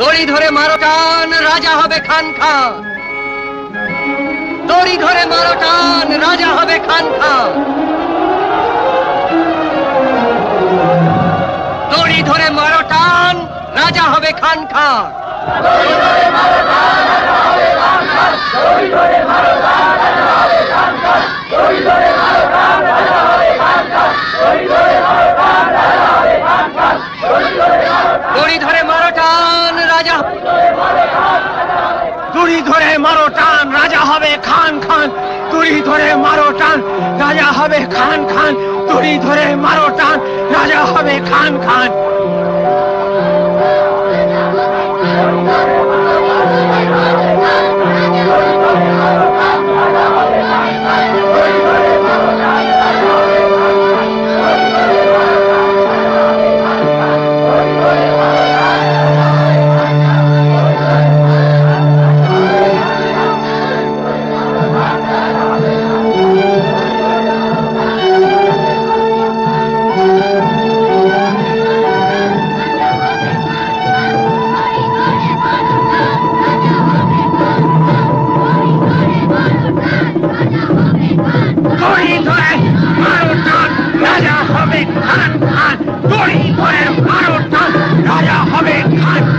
দড়ি ধরে মারো টান রাজা হবে খান খান। দড়ি ধরে মারো টান রাজা হবে খান খান। দড়ি ধরে মারো টান রাজা হবে খান খান। দড়ি ধরে মারো টান রাজা হবে খান খান। দড়ি ধরে মারো টান রাজা হবে খান খান। দড়ি ধরে মারো টান রাজা হবে খান খান। দড়ি ধরে মারো টান রাজা হবে খান খান। দড়ি ধরে মারো টান রাজা। দড়ি ধরে মারো টান রাজা হবে খান খান। দড়ি ধরে মারো টান রাজা হবে খান খান। দড়ি ধরে মারো টান রাজা হবে খান খান। Raja Habe Khan.